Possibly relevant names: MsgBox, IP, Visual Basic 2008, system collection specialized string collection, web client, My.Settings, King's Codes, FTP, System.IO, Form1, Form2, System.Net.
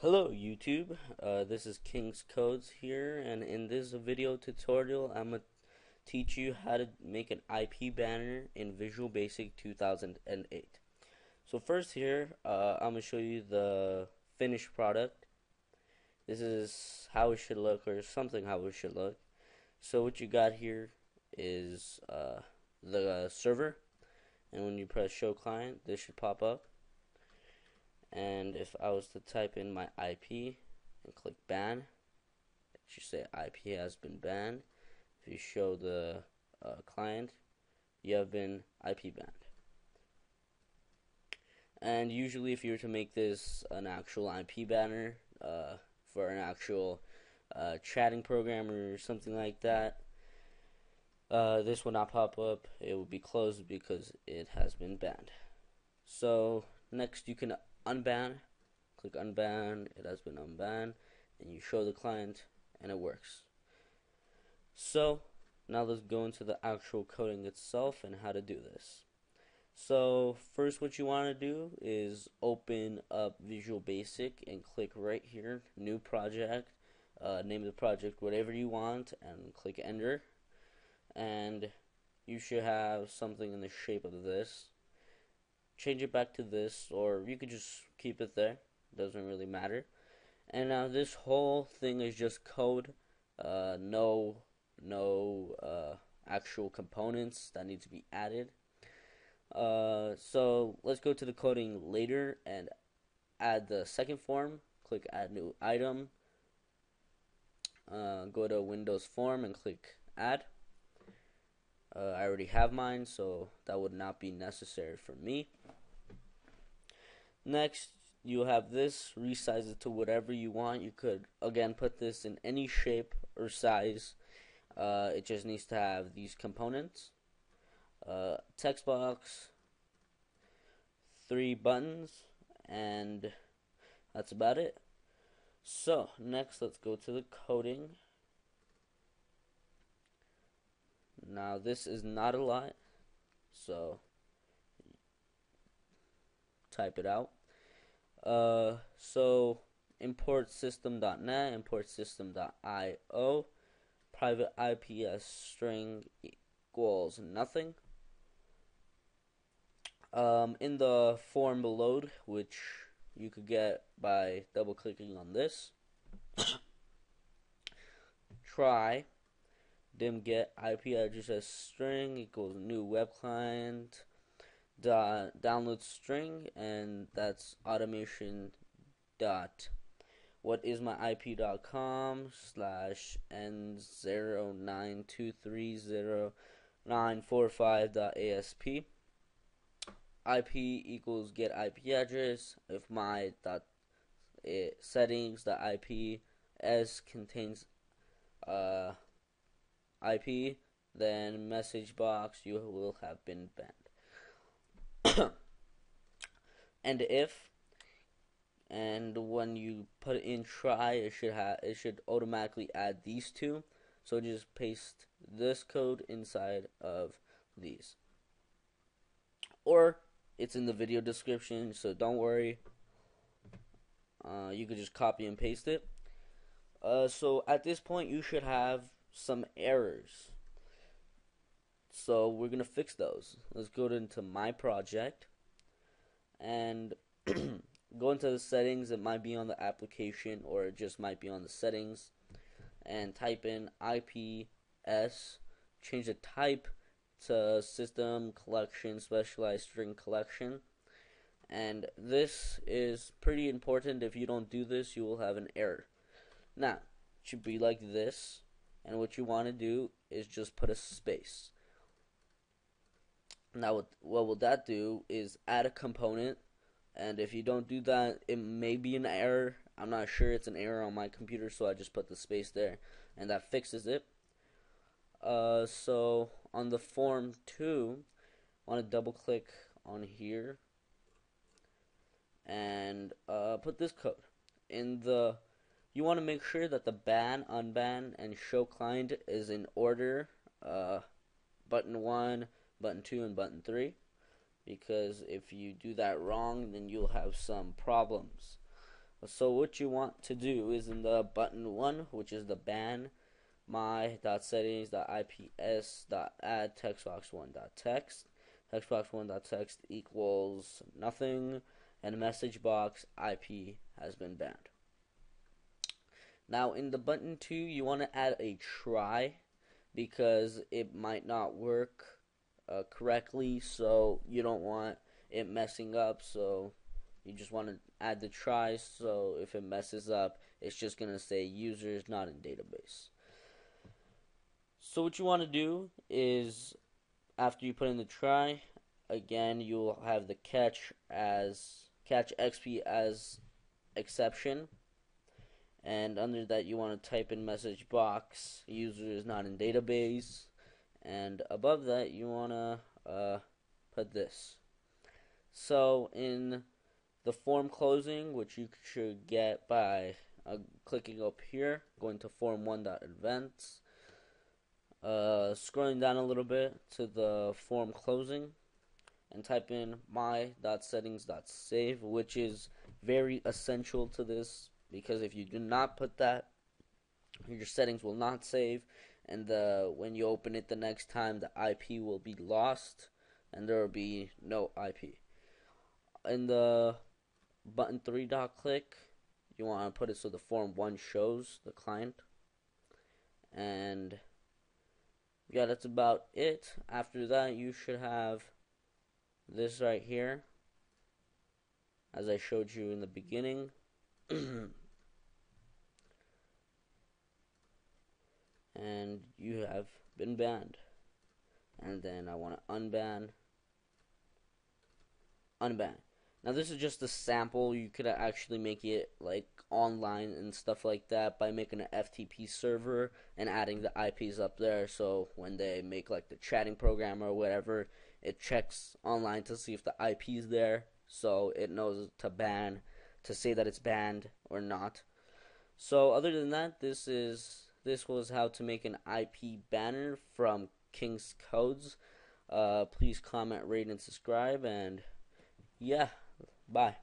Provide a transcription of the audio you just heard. Hello YouTube, this is King's Codes here, and in this video tutorial I'm going to teach you how to make an IP banner in Visual Basic 2008. So first here I'm going to show you the finished product. This is how it should look, or something how it should look. So what you got here is the server, and when you press show client this should pop up. And if I was to type in my IP and click ban, it should say IP has been banned. If you show the client, you have been IP banned. And usually if you were to make this an actual IP banner for an actual chatting program or something like that, this would not pop up. It would be closed because it has been banned. So next you can unban, click unban, it has been unbanned, and you show the client and it works. So now let's go into the actual coding itself and how to do this. So first what you want to do is open up Visual Basic and click right here, new project, name the project whatever you want, and click enter, and you should have something in the shape of this. Change it back to this, or you could just keep it there, doesn't really matter. And now this whole thing is just code, no actual components that need to be added. So let's go to the coding later and add the second form. Click add new item, go to Windows form and click add. I already have mine, so that would not be necessary for me. Next, you have this. Resize it to whatever you want. You could, again, put this in any shape or size. It just needs to have these components. Text box, 3 buttons, and that's about it. So, next, let's go to the coding. Now this is not a lot, so type it out. So import System.Net, import System.IO, private IPS string equals nothing. In the form below, which you could get by double clicking on this, try dim get IP address as string equals new web client download string, and that's automation.what is my IP.com /N092309945.asp. IP equals get IP address if my settings.ips contains IP, then message box, you will have been banned. And if, and when you put in try, it should automatically add these two. So just paste this code inside of these, or it's in the video description, so don't worry. You could just copy and paste it. So at this point, you should have some errors, so we're gonna fix those. Let's go into my project and go into the settings. It might be on the application, or it just might be on the settings, and type in IPS, change the type to system collection specialized string collection. And this is pretty important. If you don't do this, you will have an error. Now it should be like this, and what you want to do is just put a space. Now what will that do is add a component, and if you don't do that, it may be an error. I'm not sure. It's an error on my computer, so I just put the space there, and that fixes it. So on the form 2, I want to double click on here and put this code in the. You want to make sure that the ban, unban, and show client is in order, button 1, button 2, and button 3, because if you do that wrong, then you'll have some problems. So what you want to do is in the button 1, which is the ban my.settings.ips.add textbox1.text. Textbox1.text equals nothing, and message box IP has been banned. Now in the button 2, you want to add a try because it might not work correctly, so you don't want it messing up, so you just want to add the try, so if it messes up, it's just going to say users not in database. So what you want to do is, after you put in the try, again, you'll have the catch XP as exception. And under that, you want to type in message box, user is not in database. And above that, you want to put this. So in the form closing, which you should get by clicking up here, going to form1.events, scrolling down a little bit to the form closing, and type in my.settings.save, which is very essential to this, because if you do not put that, your settings will not save, and when you open it the next time, the IP will be lost, and there will be no IP. In the button 3.click, you want to put it so the form 1 shows the client. And yeah, that's about it. After that, you should have this right here, as I showed you in the beginning. And you have been banned. And then I want to unban. Unban. Now this is just a sample. You could actually make it like online and stuff like that by making an FTP server and adding the IPs up there, so when they make like the chatting program or whatever, it checks online to see if the IP is there, so it knows to ban, to say that it's banned or not. So other than that, this was how to make an IP banner from King's Codes. Please comment, rate, and subscribe, and yeah, bye.